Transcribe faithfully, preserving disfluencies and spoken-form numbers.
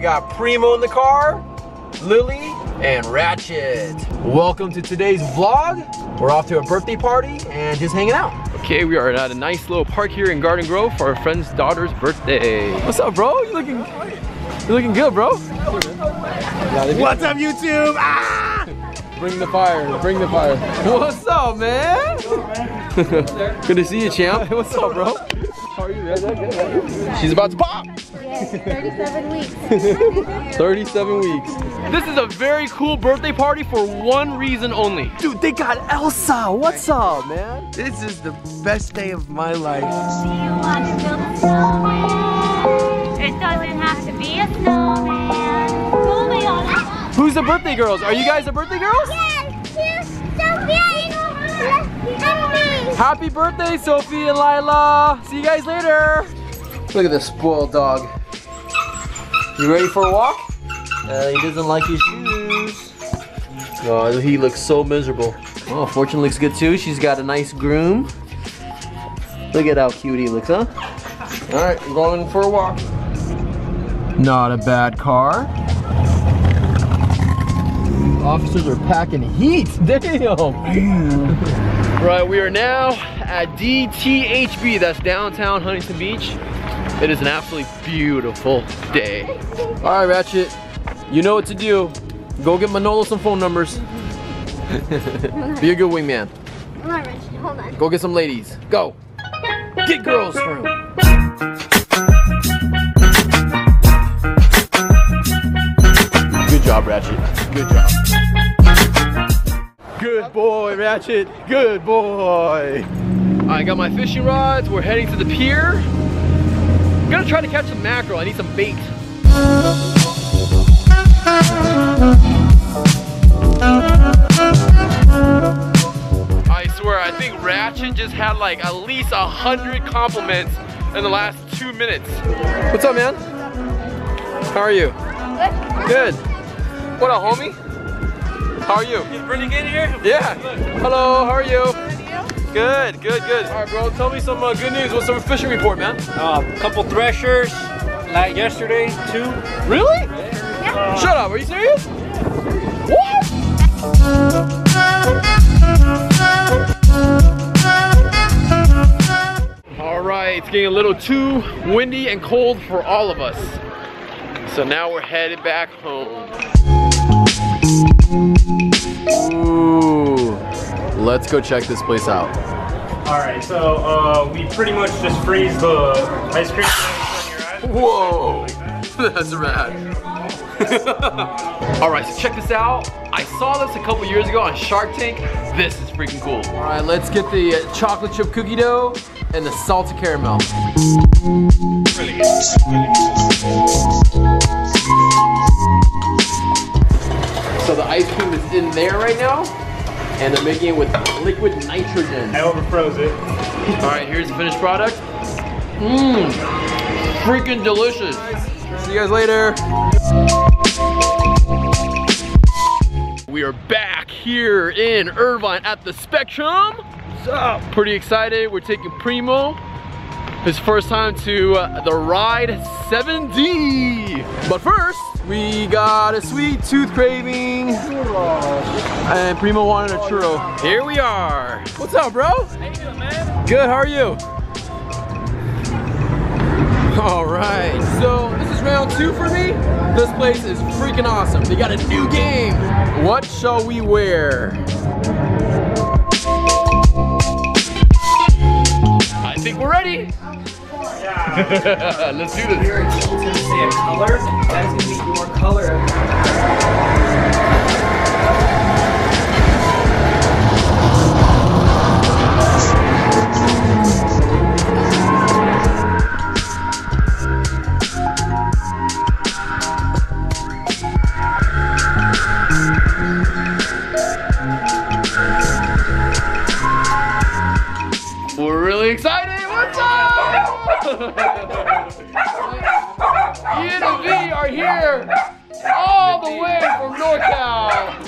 We got Primo in the car, Lily, and Ratchet. Welcome to today's vlog. We're off to a birthday party and just hanging out. Okay, we are at a nice little park here in Garden Grove for our friend's daughter's birthday. What's up, bro? You looking, you looking good, bro. What's up, YouTube? Ah! Bring the fire, bring the fire. What's up, man? Good to see you, champ. What's up, bro? How are you, man? She's about to pop. Yes, thirty-seven weeks. thirty-seven weeks. This is a very cool birthday party for one reason only. Dude, they got Elsa. What's up, man? This is the best day of my life. Do you want to build a snowman? It doesn't have to be a snowman. Who's the birthday girls? Are you guys the birthday girls? Yes, yeah, Sophie and me. Happy birthday, Sophie and Lila. See you guys later. Look at this spoiled dog. You ready for a walk? Uh, he doesn't like his shoes. Oh, he looks so miserable. Oh, Fortune looks good too. She's got a nice groom. Look at how cute he looks, huh? All right, we're going for a walk. Not a bad car. Officers are packing heat. Damn. Right, we are now at D T H B. That's downtown Huntington Beach. It is an absolutely beautiful day. All right, Ratchet. You know what to do. Go get Manolo some phone numbers. Be a good wingman. All right, Ratchet, hold on. Go get some ladies. Go. Get girls for him. Good job, Ratchet. Good job. Good boy, Ratchet. Good boy. I got my fishing rods. We're heading to the pier. I'm gonna try to catch some mackerel. I need some bait. I swear, I think Ratchet just had like at least a hundred compliments in the last two minutes. What's up, man? How are you? Good. What up, homie? How are you? You pretty good here? Yeah. Hello, how are you? Good, good, good. All right, bro, tell me some uh, good news. What's the fishing report, man? Uh, a couple threshers, like yesterday, two. Really? Yeah. Uh, Shut up, are you serious? What? All right, it's getting a little too windy and cold for all of us. So now we're headed back home. Ooh, let's go check this place out. Alright, so uh, we pretty much just freeze the ice cream. Whoa, that's rad. Alright, so check this out. I saw this a couple years ago on Shark Tank. This is freaking cool. Alright, let's get the chocolate chip cookie dough and the salted caramel. Really good. Really good. So the ice cream is in there right now, and they're making it with liquid nitrogen. I overfroze it. All right, here's the finished product. Mmm, freaking delicious. See you guys later. We are back here in Irvine at the Spectrum. What's up? Pretty excited, we're taking Primo. His first time to uh, the Ride seven D. But first, we got a sweet tooth craving. And Primo wanted a churro. Here we are. What's up, bro? How you doing, man? Good, how are you? All right, so this is round two for me. This place is freaking awesome. They got a new game. What shall we wear? I think we're ready. Yeah. Let's do this. If you're able to say a color, that is going to be your color. We're really excited. What's up? Ian and V are here all the way from NorCal.